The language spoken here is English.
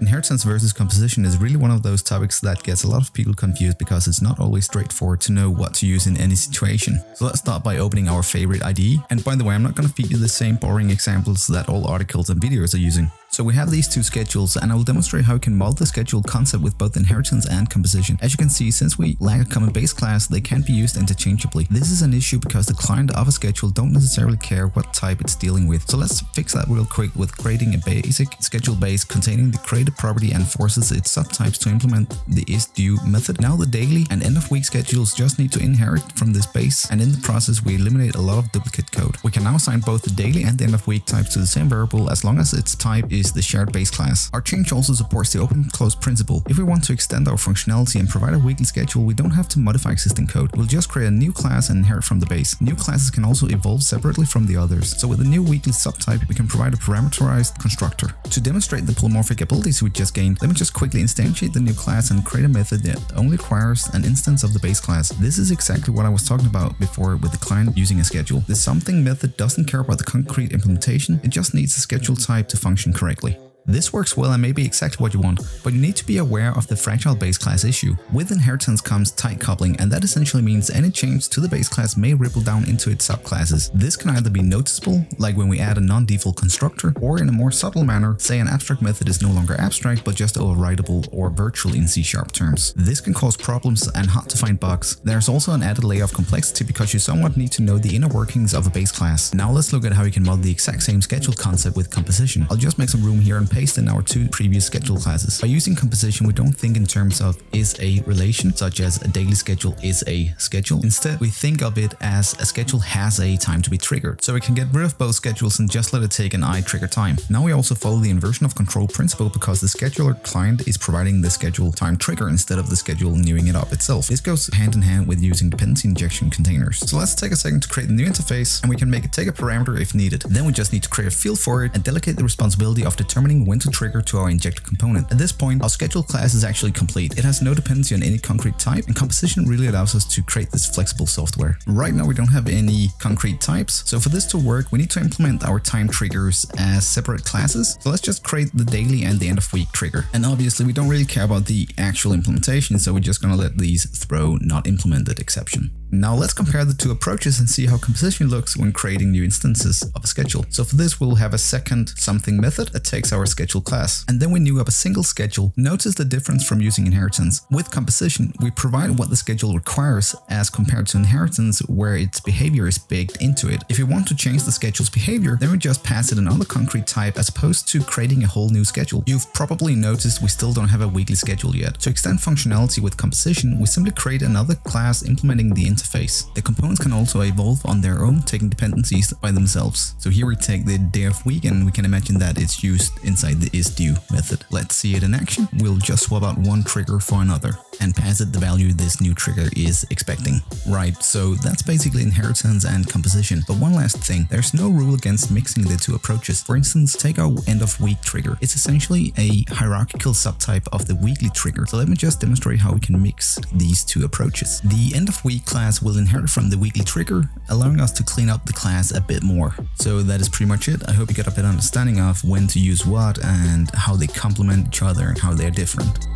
Inheritance versus composition is really one of those topics that gets a lot of people confused because it's not always straightforward to know what to use in any situation. So let's start by opening our favorite IDE. And by the way, I'm not going to feed you the same boring examples that all articles and videos are using. So we have these two schedules, and I will demonstrate how you can model the schedule concept with both inheritance and composition. As you can see, since we lack a common base class, they can be used interchangeably. This is an issue because the client of a schedule don't necessarily care what type it's dealing with. So let's fix that real quick with creating a basic schedule base containing the created property and forces its subtypes to implement the isDue method. Now the daily and end of week schedules just need to inherit from this base, and in the process we eliminate a lot of duplicate code. We can now assign both the daily and the end of week types to the same variable as long as its type is the shared base class. Our change also supports the open-closed principle. If we want to extend our functionality and provide a weekly schedule, we don't have to modify existing code. We'll just create a new class and inherit from the base. New classes can also evolve separately from the others. So with a new weekly subtype, we can provide a parameterized constructor. To demonstrate the polymorphic abilities we just gained, let me just quickly instantiate the new class and create a method that only requires an instance of the base class. This is exactly what I was talking about before with the client using a schedule. The something method doesn't care about the concrete implementation. It just needs a schedule type to function correctly. This works well and may be exactly what you want, but you need to be aware of the fractal base class issue. With inheritance comes tight coupling, and that essentially means any change to the base class may ripple down into its subclasses. This can either be noticeable, like when we add a non-default constructor, or in a more subtle manner, say an abstract method is no longer abstract but just overridable or virtual in C# terms. This can cause problems and hard to find bugs. There's also an added layer of complexity because you somewhat need to know the inner workings of a base class. Now let's look at how you can model the exact same schedule concept with composition. I'll just make some room here and paste in our two previous schedule classes. By using composition, we don't think in terms of is a relation, such as a daily schedule is a schedule. Instead, we think of it as a schedule has a time to be triggered. So we can get rid of both schedules and just let it take an I trigger time. Now we also follow the inversion of control principle because the scheduler client is providing the schedule time trigger instead of the schedule newing it up itself. This goes hand in hand with using dependency injection containers. So let's take a second to create the new interface, and we can make it take a parameter if needed. Then we just need to create a field for it and delegate the responsibility of determining when to trigger to our injector component. At this point, our schedule class is actually complete. It has no dependency on any concrete type, and composition really allows us to create this flexible software. Right now, we don't have any concrete types. So for this to work, we need to implement our time triggers as separate classes. So let's just create the daily and the end of week trigger. And obviously, we don't really care about the actual implementation, so we're just going to let these throw not implemented exception. Now let's compare the two approaches and see how composition looks when creating new instances of a schedule. So for this, we'll have a second something method that takes our schedule class, and then we new up a single schedule. Notice the difference from using inheritance. With composition, we provide what the schedule requires as compared to inheritance, where its behavior is baked into it. If you want to change the schedule's behavior, then we just pass it another concrete type as opposed to creating a whole new schedule. You've probably noticed we still don't have a weekly schedule yet. To extend functionality with composition, we simply create another class implementing the interface. The components can also evolve on their own, taking dependencies by themselves. So here we take the day of week, and we can imagine that it's used inside the isDue method. Let's see it in action. We'll just swap out one trigger for another and pass it the value this new trigger is expecting. Right, so that's basically inheritance and composition. But one last thing, there's no rule against mixing the two approaches. For instance, take our end of week trigger. It's essentially a hierarchical subtype of the weekly trigger. So let me just demonstrate how we can mix these two approaches. The end of week class will inherit from the weekly trigger, allowing us to clean up the class a bit more. So that is pretty much it. I hope you got a better understanding of when to use what and how they complement each other and how they're different.